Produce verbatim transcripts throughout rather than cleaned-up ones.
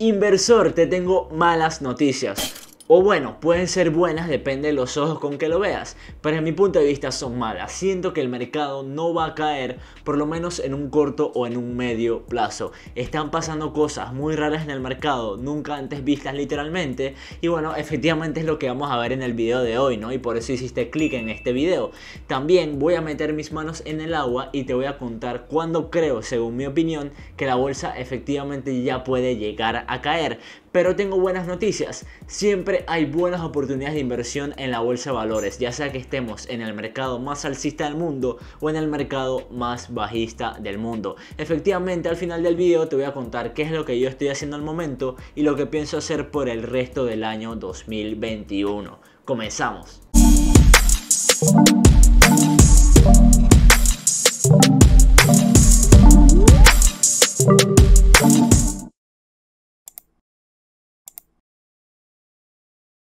Inversor, te tengo malas noticias. O bueno, pueden ser buenas, depende de los ojos con que lo veas. Pero desde mi punto de vista son malas. Siento que el mercado no va a caer, por lo menos en un corto o en un medio plazo. Están pasando cosas muy raras en el mercado, nunca antes vistas literalmente. Y bueno, efectivamente es lo que vamos a ver en el video de hoy, ¿no? Y por eso hiciste clic en este video. También voy a meter mis manos en el agua y te voy a contar cuándo creo, según mi opinión, que la bolsa efectivamente ya puede llegar a caer. Pero tengo buenas noticias. Siempre hay buenas oportunidades de inversión en la bolsa de valores, ya sea que estemos en el mercado más alcista del mundo o en el mercado más bajista del mundo. Efectivamente, al final del video te voy a contar qué es lo que yo estoy haciendo al momento y lo que pienso hacer por el resto del año dos mil veintiuno. Comenzamos.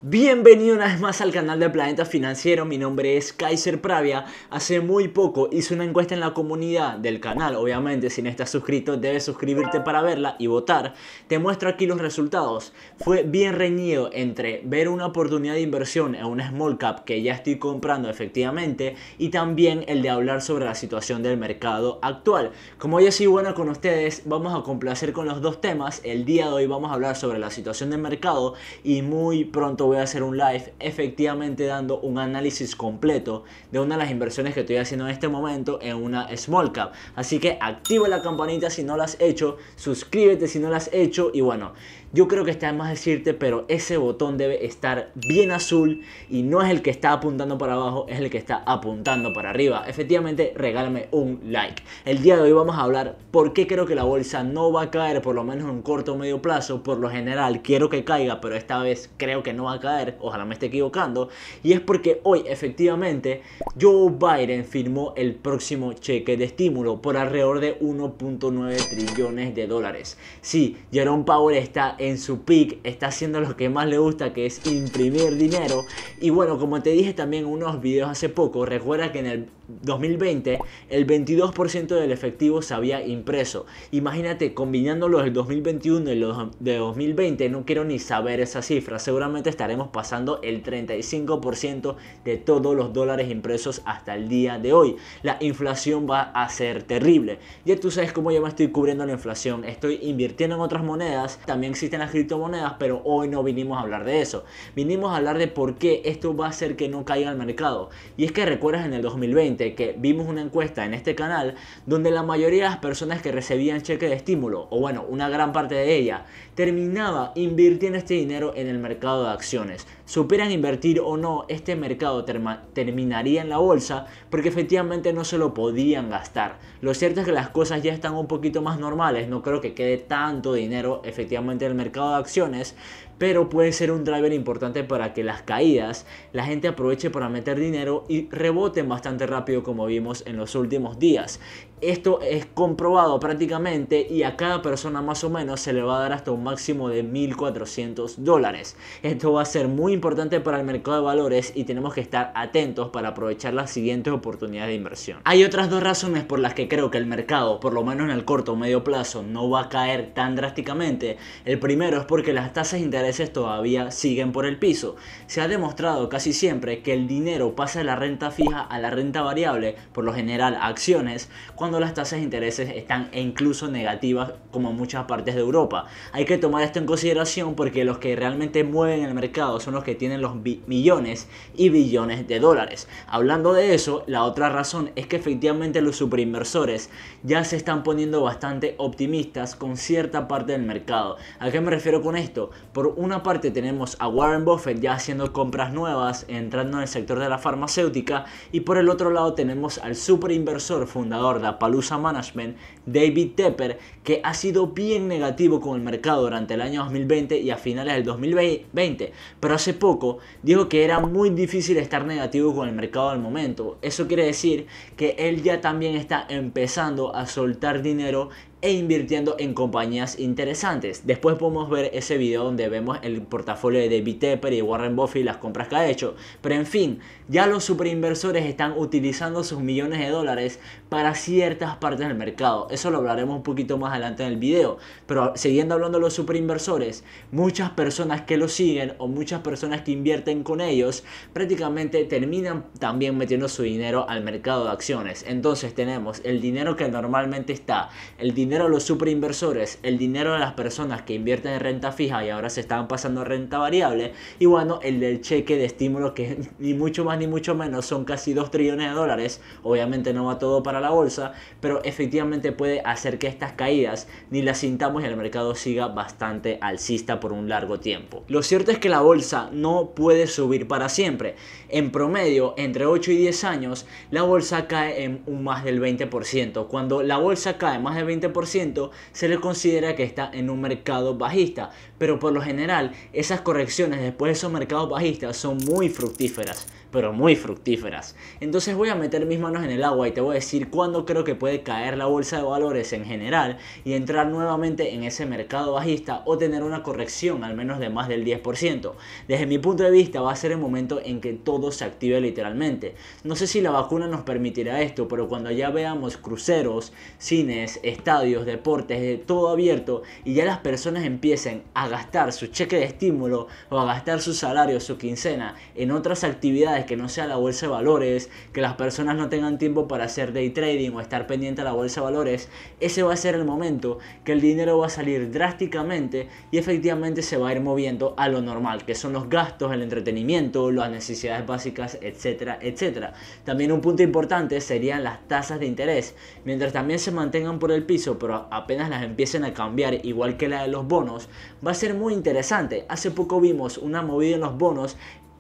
Bienvenido una vez más al canal de Planeta Financiero, mi nombre es Kayser Pravia. Hace muy poco hice una encuesta en la comunidad del canal, obviamente si no estás suscrito debes suscribirte para verla y votar. Te muestro aquí los resultados. Fue bien reñido entre ver una oportunidad de inversión en una small cap que ya estoy comprando efectivamente y también el de hablar sobre la situación del mercado actual. Como yo soy bueno con ustedes, vamos a complacer con los dos temas. El día de hoy vamos a hablar sobre la situación del mercado y muy pronto voy Voy a hacer un live efectivamente dando un análisis completo de una de las inversiones que estoy haciendo en este momento en una small cap. Así que activa la campanita si no la has hecho, suscríbete si no la has hecho y bueno, yo creo que está más decirte, pero ese botón debe estar bien azul y no es el que está apuntando para abajo, es el que está apuntando para arriba. Efectivamente, regálame un like. El día de hoy vamos a hablar por qué creo que la bolsa no va a caer, por lo menos en un corto o medio plazo. Por lo general quiero que caiga, pero esta vez creo que no va a caer, ojalá me esté equivocando. Y es porque hoy efectivamente Joe Biden firmó el próximo cheque de estímulo por alrededor de uno punto nueve trillones de dólares. Sí, Jerome Powell está en su pick, está haciendo lo que más le gusta, que es imprimir dinero. Y bueno, como te dije también en unos videos hace poco, recuerda que en el dos mil veinte el veintidós por ciento del efectivo se había impreso. Imagínate, combinando los del dos mil veintiuno y los de dos mil veinte, no quiero ni saber esa cifra. Seguramente estaremos pasando el treinta y cinco por ciento de todos los dólares impresos hasta el día de hoy. La inflación va a ser terrible. Ya tú sabes cómo yo me estoy cubriendo la inflación. Estoy invirtiendo en otras monedas. También existen las criptomonedas, pero hoy no vinimos a hablar de eso. Vinimos a hablar de por qué esto va a hacer que no caiga el mercado. Y es que recuerdas en el dos mil veinte que vimos una encuesta en este canal donde la mayoría de las personas que recibían cheque de estímulo, o bueno, una gran parte de ella, terminaba invirtiendo este dinero en el mercado de acciones. Supieran invertir o no, este mercado terminaría en la bolsa porque efectivamente no se lo podían gastar. Lo cierto es que las cosas ya están un poquito más normales, no creo que quede tanto dinero efectivamente en el mercado de acciones, pero puede ser un driver importante para que las caídas la gente aproveche para meter dinero y reboten bastante rápido como vimos en los últimos días. Esto es comprobado prácticamente y a cada persona más o menos se le va a dar hasta un máximo de mil cuatrocientos dólares. Esto va a ser muy importante para el mercado de valores y tenemos que estar atentos para aprovechar las siguientes oportunidades de inversión. Hay otras dos razones por las que creo que el mercado, por lo menos en el corto o medio plazo, no va a caer tan drásticamente. El primero es porque las tasas de interés todavía siguen por el piso. Se ha demostrado casi siempre que el dinero pasa de la renta fija a la renta variable, por lo general a acciones, cuando las tasas de intereses están e incluso negativas como en muchas partes de Europa. Hay que tomar esto en consideración porque los que realmente mueven el mercado son los que tienen los millones y billones de dólares. Hablando de eso, la otra razón es que efectivamente los superinversores ya se están poniendo bastante optimistas con cierta parte del mercado. ¿A qué me refiero con esto? Por una parte tenemos a Warren Buffett ya haciendo compras nuevas, entrando en el sector de la farmacéutica, y por el otro lado tenemos al superinversor fundador de Apalusa Management, David Tepper, que ha sido bien negativo con el mercado durante el año dos mil veinte y a finales del dos mil veinte, pero hace poco dijo que era muy difícil estar negativo con el mercado al momento. Eso quiere decir que él ya también está empezando a soltar dinero e invirtiendo en compañías interesantes. Después podemos ver ese video donde vemos el portafolio de David Tepper y Warren Buffett y las compras que ha hecho. Pero en fin, ya los superinversores están utilizando sus millones de dólares para ciertas partes del mercado. Eso lo hablaremos un poquito más adelante en el video. Pero siguiendo hablando de los superinversores, muchas personas que los siguen o muchas personas que invierten con ellos prácticamente terminan también metiendo su dinero al mercado de acciones. Entonces tenemos el dinero que normalmente está, el dinero de los superinversores, el dinero de las personas que invierten en renta fija y ahora se están pasando a renta variable, y bueno, el del cheque de estímulo que ni mucho más ni mucho menos son casi dos trillones de dólares. Obviamente no va todo para la bolsa, pero efectivamente puede hacer que estas caídas ni las sintamos y el mercado siga bastante alcista por un largo tiempo. Lo cierto es que la bolsa no puede subir para siempre. En promedio, entre ocho y diez años, la bolsa cae en un más del veinte por ciento. Cuando la bolsa cae más del veinte por ciento, se le considera que está en un mercado bajista, pero por lo general esas correcciones después de esos mercados bajistas son muy fructíferas, pero muy fructíferas. Entonces voy a meter mis manos en el agua y te voy a decir cuándo creo que puede caer la bolsa de valores en general y entrar nuevamente en ese mercado bajista o tener una corrección al menos de más del diez por ciento. Desde mi punto de vista va a ser el momento en que todo se active literalmente. No sé si la vacuna nos permitirá esto, pero cuando ya veamos cruceros, cines, estadios, deportes, todo abierto y ya las personas empiecen a gastar su cheque de estímulo o a gastar su salario, su quincena en otras actividades que no sea la bolsa de valores, que las personas no tengan tiempo para hacer day trading o estar pendiente a la bolsa de valores, ese va a ser el momento que el dinero va a salir drásticamente y efectivamente se va a ir moviendo a lo normal, que son los gastos, el entretenimiento, las necesidades básicas, etcétera, etcétera. También un punto importante serían las tasas de interés. Mientras también se mantengan por el piso, pero apenas las empiecen a cambiar, igual que la de los bonos, va a ser muy interesante. Hace poco vimos una movida en los bonos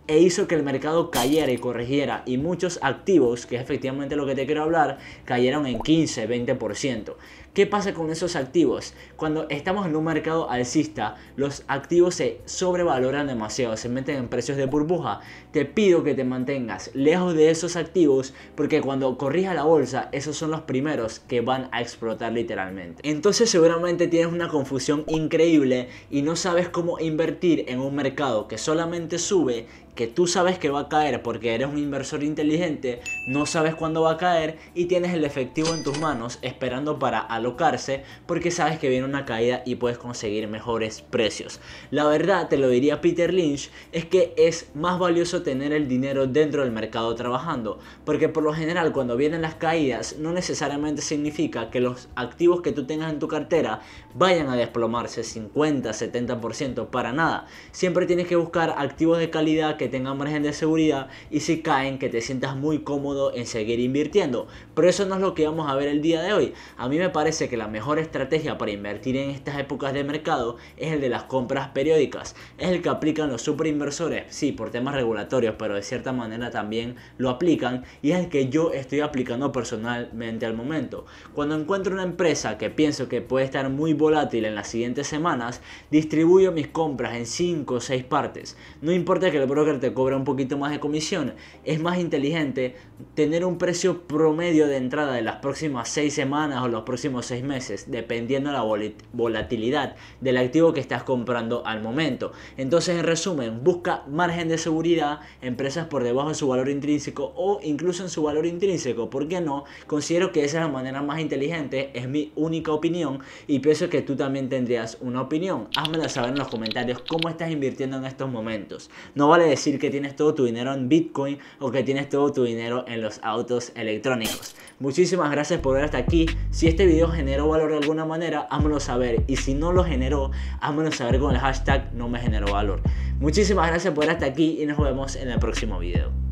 e hizo que el mercado cayera y corrigiera, y muchos activos, que es efectivamente lo que te quiero hablar, cayeron en quince, veinte por ciento. ¿Qué pasa con esos activos? Cuando estamos en un mercado alcista, los activos se sobrevaloran demasiado, se meten en precios de burbuja. Te pido que te mantengas lejos de esos activos, porque cuando corrija la bolsa, esos son los primeros que van a explotar literalmente. Entonces seguramente tienes una confusión increíble y no sabes cómo invertir en un mercado que solamente sube, que tú sabes que va a caer porque eres un inversor inteligente, no sabes cuándo va a caer y tienes el efectivo en tus manos esperando para alocarse porque sabes que viene una caída y puedes conseguir mejores precios. La verdad, te lo diría Peter Lynch, es que es más valioso tener el dinero dentro del mercado trabajando, porque por lo general cuando vienen las caídas no necesariamente significa que los activos que tú tengas en tu cartera vayan a desplomarse cincuenta, setenta por ciento, para nada. Siempre tienes que buscar activos de calidad que que tengan margen de seguridad y si caen que te sientas muy cómodo en seguir invirtiendo. Pero eso no es lo que vamos a ver el día de hoy. A mí me parece que la mejor estrategia para invertir en estas épocas de mercado es el de las compras periódicas. Es el que aplican los superinversores, sí, por temas regulatorios, pero de cierta manera también lo aplican, y es el que yo estoy aplicando personalmente al momento. Cuando encuentro una empresa que pienso que puede estar muy volátil en las siguientes semanas, distribuyo mis compras en cinco o seis partes. No importa que el broker te cobra un poquito más de comisión, es más inteligente tener un precio promedio de entrada de las próximas seis semanas o los próximos seis meses, dependiendo de la vol- volatilidad del activo que estás comprando al momento. Entonces, en resumen, busca margen de seguridad, empresas por debajo de su valor intrínseco o incluso en su valor intrínseco, ¿por qué no? Considero que esa es la manera más inteligente, es mi única opinión y pienso que tú también tendrías una opinión. Házmelo saber en los comentarios cómo estás invirtiendo en estos momentos. No vale decir que tienes todo tu dinero en Bitcoin o que tienes todo tu dinero en los autos electrónicos. Muchísimas gracias por ver hasta aquí. Si este video generó valor de alguna manera, házmelo saber, y si no lo generó, házmelo saber con el hashtag no me generó valor. Muchísimas gracias por ver hasta aquí y nos vemos en el próximo video.